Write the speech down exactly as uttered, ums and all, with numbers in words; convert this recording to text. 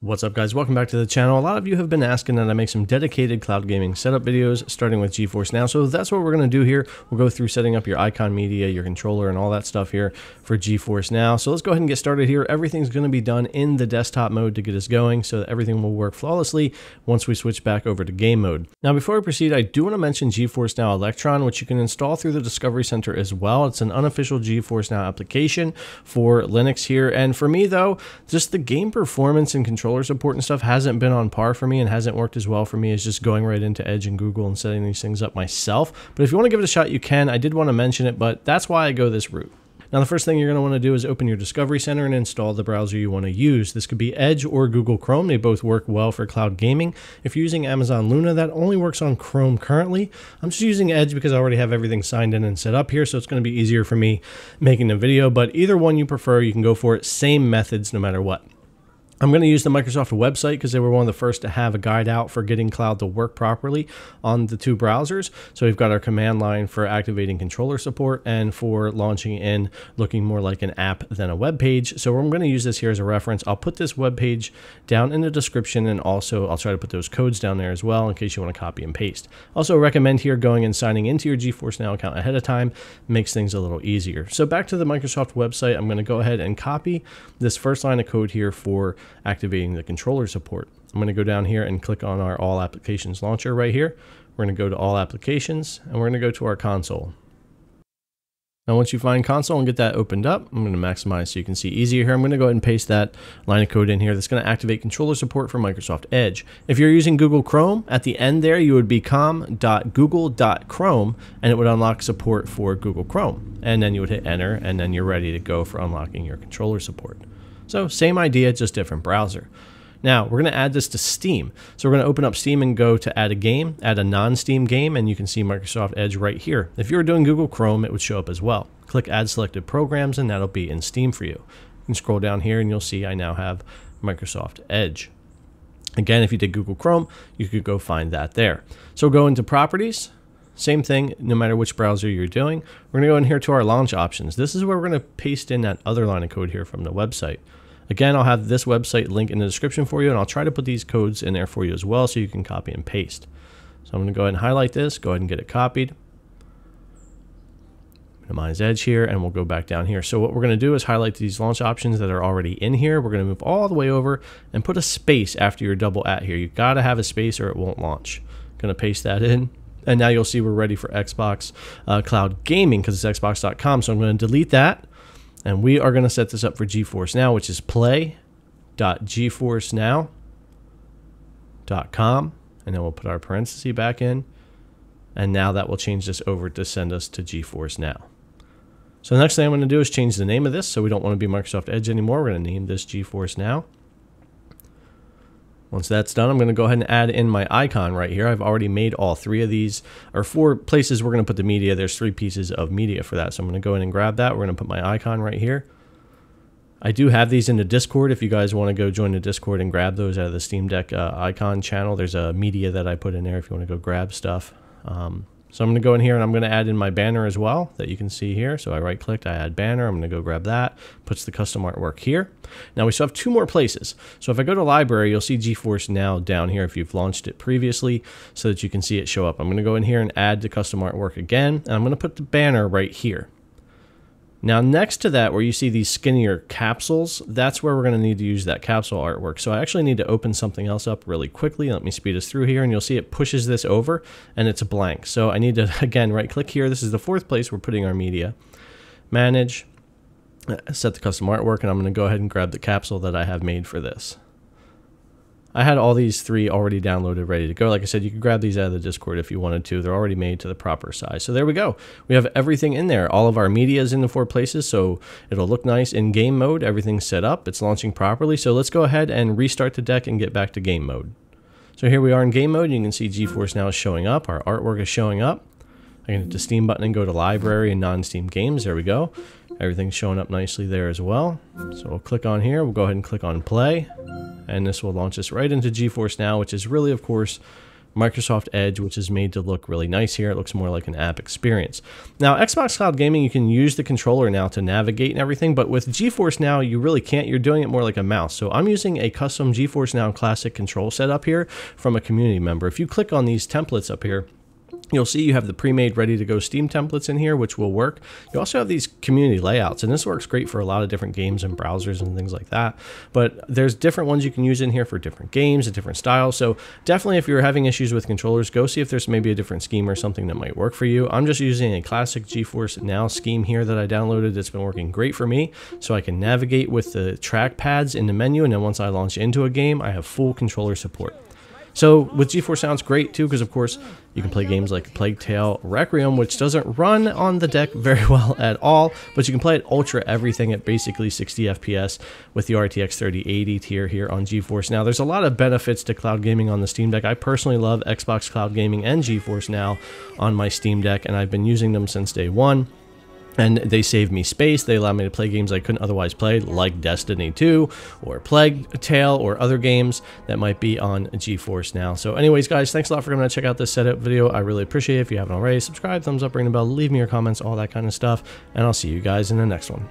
What's up, guys? Welcome back to the channel. A lot of you have been asking that I make some dedicated cloud gaming setup videos starting with GeForce Now, so that's what we're going to do here. We'll go through setting up your icon media, your controller, and all that stuff here for GeForce Now. So let's go ahead and get started here. Everything's going to be done in the desktop mode to get us going so that everything will work flawlessly once we switch back over to game mode. Now, before I proceed, I do want to mention GeForce Now Electron, which you can install through the Discovery Center as well. It's an unofficial GeForce Now application for Linux here. And for me, though, just the game performance and control support and stuff hasn't been on par for me and hasn't worked as well for me as just going right into Edge and Google and setting these things up myself. But if you want to give it a shot, you can. I did want to mention it, but that's why I go this route. Now, the first thing you're going to want to do is open your Discovery Center and install the browser you want to use. This could be Edge or Google Chrome. They both work well for cloud gaming. If you're using Amazon Luna, that only works on Chrome currently. I'm just using Edge because I already have everything signed in and set up here, so it's going to be easier for me making the video. But either one you prefer, you can go for it. Same methods no matter what. I'm going to use the Microsoft website because they were one of the first to have a guide out for getting cloud to work properly on the two browsers. So we've got our command line for activating controller support and for launching in looking more like an app than a web page. So I'm going to use this here as a reference. I'll put this web page down in the description, and also I'll try to put those codes down there as well in case you want to copy and paste. Also recommend here going and signing into your GeForce Now account ahead of time. Makes things a little easier. So back to the Microsoft website, I'm going to go ahead and copy this first line of code here for activating the controller support. I'm going to go down here and click on our all applications launcher right here. We're going to go to all applications and we're going to go to our console. Now, once you find console and get that opened up, I'm going to maximize so you can see easier here. I'm going to go ahead and paste that line of code in here. That's going to activate controller support for Microsoft Edge. If you're using Google Chrome, at the end there, you would be com dot google dot chrome, and it would unlock support for Google Chrome. And then you would hit enter, and then you're ready to go for unlocking your controller support. So same idea, just different browser. Now we're going to add this to Steam. So we're going to open up Steam and go to add a game, add a non-Steam game, and you can see Microsoft Edge right here. If you were doing Google Chrome, it would show up as well. Click add selected programs and that'll be in Steam for you. You can scroll down here and you'll see I now have Microsoft Edge. Again, if you did Google Chrome, you could go find that there. So go into properties. Same thing, no matter which browser you're doing. We're going to go in here to our launch options. This is where we're going to paste in that other line of code here from the website. Again, I'll have this website link in the description for you, and I'll try to put these codes in there for you as well so you can copy and paste. So I'm going to go ahead and highlight this, go ahead and get it copied. Minimize Edge here, and we'll go back down here. So what we're going to do is highlight these launch options that are already in here. We're going to move all the way over and put a space after your double at here. You've got to have a space or it won't launch. Going to paste that in. And now you'll see we're ready for Xbox uh, Cloud Gaming because it's Xbox dot com. So I'm going to delete that. And we are going to set this up for GeForce Now, which is play dot geforce now dot com. And then we'll put our parenthesis back in. And now that will change this over to send us to GeForce Now. So the next thing I'm going to do is change the name of this. So we don't want to be Microsoft Edge anymore. We're going to name this GeForce Now. Once that's done, I'm going to go ahead and add in my icon right here. I've already made all three of these, or four places we're going to put the media. There's three pieces of media for that. So I'm going to go in and grab that. We're going to put my icon right here. I do have these in the Discord. If you guys want to go join the Discord and grab those out of the Steam Deck uh, icon channel, there's a media that I put in there if you want to go grab stuff. Um, so I'm going to go in here and I'm going to add in my banner as well that you can see here. So I right clicked, I add banner. I'm going to go grab that, puts the custom artwork here. Now we still have two more places. So if I go to library, you'll see GeForce Now down here if you've launched it previously so that you can see it show up. I'm going to go in here and add the custom artwork again, and I'm going to put the banner right here. Now next to that, where you see these skinnier capsules, that's where we're going to need to use that capsule artwork. So I actually need to open something else up really quickly. Let me speed us through here, and you'll see it pushes this over and it's blank. So I need to, again, right click here. This is the fourth place we're putting our media. Manage, set the custom artwork, and I'm going to go ahead and grab the capsule that I have made for this. I had all these three already downloaded, ready to go. Like I said, you can grab these out of the Discord if you wanted to. They're already made to the proper size. So there we go. We have everything in there. All of our media is in the four places, so it'll look nice in game mode. Everything's set up. It's launching properly. So let's go ahead and restart the deck and get back to game mode. So here we are in game mode. You can see GeForce Now is showing up. Our artwork is showing up. I can hit the Steam button and go to library and non-Steam games. There we go. Everything's showing up nicely there as well. So we'll click on here. We'll go ahead and click on play. And this will launch us right into GeForce Now, which is really, of course, Microsoft Edge, which is made to look really nice here. It looks more like an app experience. Now, Xbox Cloud Gaming, you can use the controller now to navigate and everything, but with GeForce Now, you really can't. You're doing it more like a mouse. So I'm using a custom GeForce Now Classic control setup here from a community member. If you click on these templates up here, you'll see you have the pre-made, ready-to-go Steam templates in here, which will work. You also have these community layouts, and this works great for a lot of different games and browsers and things like that. But there's different ones you can use in here for different games and different styles. So definitely, if you're having issues with controllers, go see if there's maybe a different scheme or something that might work for you. I'm just using a classic GeForce Now scheme here that I downloaded. It's been working great for me, so I can navigate with the trackpads in the menu, and then once I launch into a game, I have full controller support. So with GeForce Now, it's great too, because of course you can play games like Plague Tale, Requiem, which doesn't run on the deck very well at all, but you can play it ultra everything at basically sixty F P S with the R T X thirty eighty tier here on GeForce Now. There's a lot of benefits to cloud gaming on the Steam Deck. I personally love Xbox Cloud Gaming and GeForce Now on my Steam Deck, and I've been using them since day one. And they save me space. They allow me to play games I couldn't otherwise play, like Destiny two or Plague Tale or other games that might be on GeForce Now. So anyways, guys, thanks a lot for coming out to check out this setup video. I really appreciate it. If you haven't already, subscribe, thumbs up, ring the bell, leave me your comments, all that kind of stuff. And I'll see you guys in the next one.